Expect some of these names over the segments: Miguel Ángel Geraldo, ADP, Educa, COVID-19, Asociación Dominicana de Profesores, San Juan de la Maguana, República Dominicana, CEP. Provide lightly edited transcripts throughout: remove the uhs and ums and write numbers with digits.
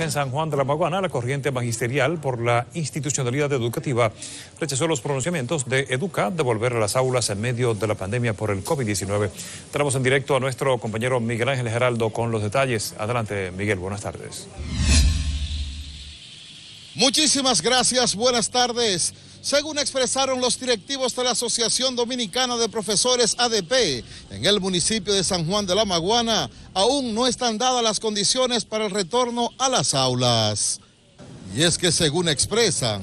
En San Juan de la Maguana, la corriente magisterial por la institucionalidad educativa rechazó los pronunciamientos de Educa de volver a las aulas en medio de la pandemia por el COVID-19. Traemos en directo a nuestro compañero Miguel Ángel Geraldo con los detalles. Adelante, Miguel, buenas tardes. Muchísimas gracias, buenas tardes. Según expresaron los directivos de la Asociación Dominicana de Profesores ADP, en el municipio de San Juan de la Maguana, aún no están dadas las condiciones para el retorno a las aulas. Y es que según expresan,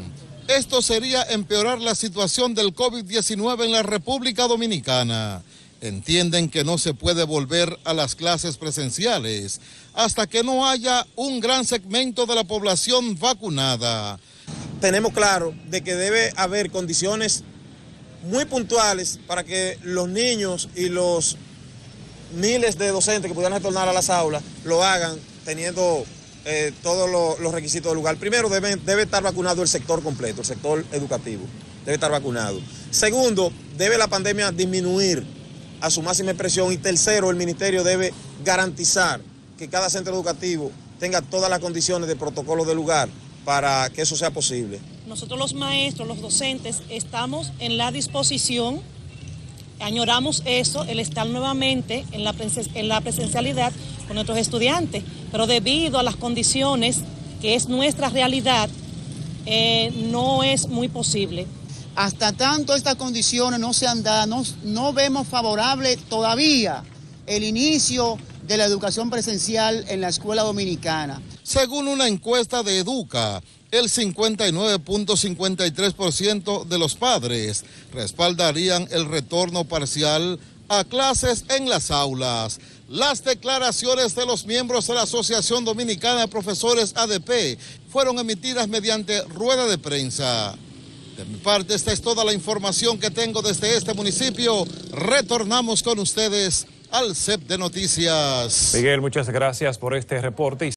esto sería empeorar la situación del COVID-19 en la República Dominicana. Entienden que no se puede volver a las clases presenciales hasta que no haya un gran segmento de la población vacunada. Tenemos claro de que debe haber condiciones muy puntuales para que los niños y los miles de docentes que puedan retornar a las aulas lo hagan teniendo todos los requisitos del lugar. Primero, debe estar vacunado el sector completo, el sector educativo, debe estar vacunado. Segundo, debe la pandemia disminuir a su máxima expresión. Y tercero, el ministerio debe garantizar que cada centro educativo tenga todas las condiciones de protocolo de lugar para que eso sea posible. Nosotros los maestros, los docentes, estamos en la disposición, añoramos eso, el estar nuevamente en la presencialidad con nuestros estudiantes, pero debido a las condiciones que es nuestra realidad, no es muy posible. Hasta tanto estas condiciones no se han dado, no vemos favorable todavía el inicio de la educación presencial en la escuela dominicana. Según una encuesta de Educa, el 59.53% de los padres respaldarían el retorno parcial a clases en las aulas. Las declaraciones de los miembros de la Asociación Dominicana de Profesores ADP fueron emitidas mediante rueda de prensa. De mi parte, esta es toda la información que tengo desde este municipio. Retornamos con ustedes al CEP de Noticias. Miguel, muchas gracias por este reporte.